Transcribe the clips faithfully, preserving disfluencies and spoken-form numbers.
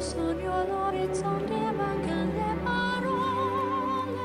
Sogno all'orizzonte mancan le parole.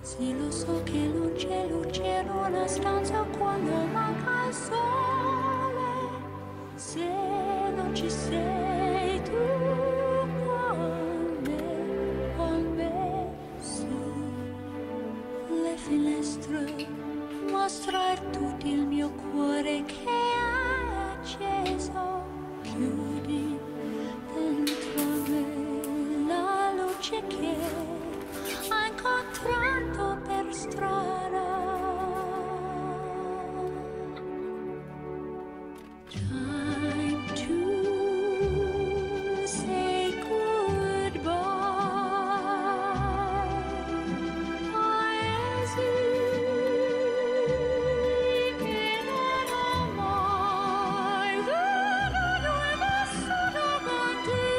Sì, lo so che non c'è luce in una stanza quando manca il sole. Se non ci sei tu con me, con me, sì. Le finestre mostrano tutto il mio cuore che è acceso più. Che ho incontrato per strada, time to say goodbye. Hai sì che non ho mai venuto a solo con te.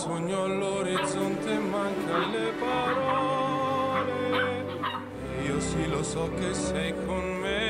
sogno all'orizzonte, mancano le parole. Io sì, lo so che sei con me.